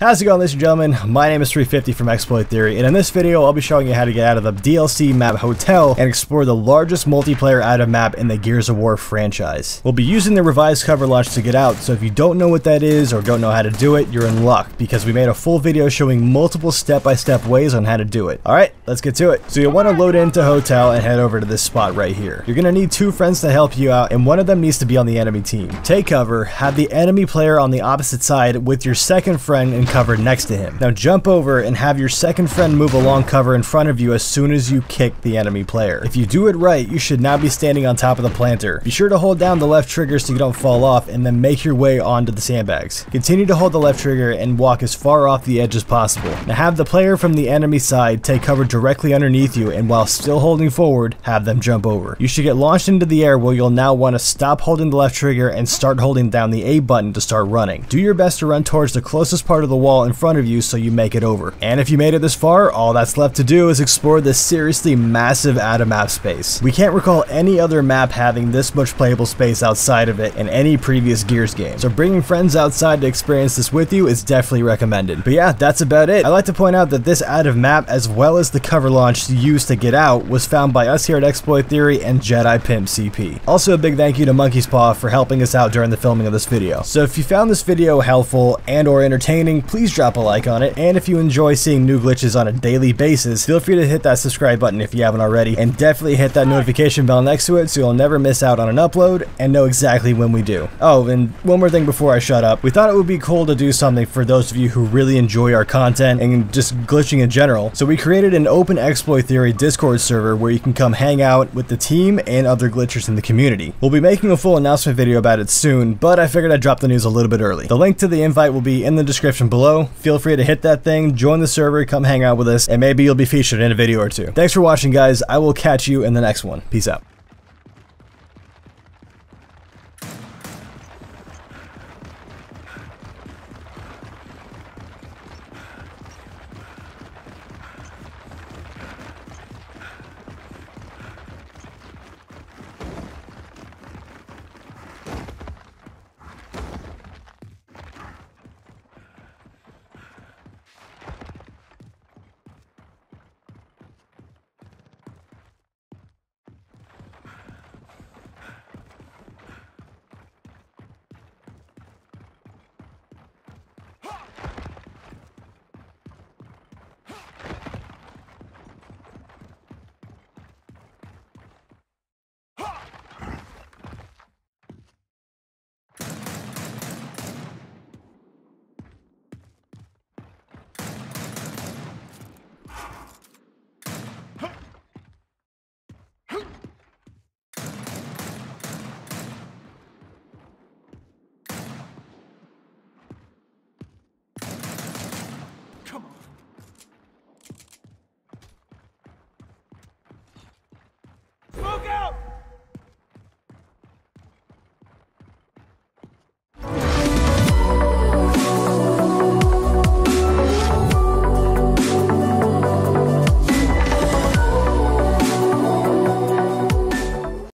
How's it going, ladies and gentlemen? My name is 350 from Exploit Theory, and in this video I'll be showing you how to get out of the DLC map Hotel and explore the largest multiplayer item map in the Gears of War franchise. We'll be using the Revised Cover Launch to get out, so if you don't know what that is or don't know how to do it, you're in luck, because we made a full video showing multiple step-by-step ways on how to do it. Alright, let's get to it. So you'll want to load into Hotel and head over to this spot right here. You're going to need two friends to help you out, and one of them needs to be on the enemy team. Take cover, have the enemy player on the opposite side with your second friend and cover next to him. Now jump over and have your second friend move along cover in front of you as soon as you kick the enemy player. If you do it right, you should now be standing on top of the planter. Be sure to hold down the left trigger so you don't fall off, and then make your way onto the sandbags. Continue to hold the left trigger and walk as far off the edge as possible. Now have the player from the enemy side take cover directly underneath you, and while still holding forward, have them jump over. You should get launched into the air, where you'll now want to stop holding the left trigger and start holding down the A button to start running. Do your best to run towards the closest part of the wall in front of you so you make it over. And if you made it this far, all that's left to do is explore this seriously massive atom map space. We can't recall any other map having this much playable space outside of it in any previous Gears game, so bringing friends outside to experience this with you is definitely recommended. But yeah, that's about it. I'd like to point out that this atom map, as well as the cover launch used to get out, was found by us here at Exploit Theory and JediPiMPcP. Also a big thank you to Monkey's Paw for helping us out during the filming of this video. So if you found this video helpful and or entertaining, please drop a like on it, and if you enjoy seeing new glitches on a daily basis, feel free to hit that subscribe button if you haven't already, and definitely hit that notification bell next to it so you'll never miss out on an upload and know exactly when we do. Oh, and one more thing before I shut up, we thought it would be cool to do something for those of you who really enjoy our content and just glitching in general, so we created an open Exploit Theory Discord server where you can come hang out with the team and other glitchers in the community. We'll be making a full announcement video about it soon, but I figured I'd drop the news a little bit early. The link to the invite will be in the description below. Feel free to hit that thing, join the server, come hang out with us, and maybe you'll be featured in a video or two. Thanks for watching, guys. I will catch you in the next one. Peace out.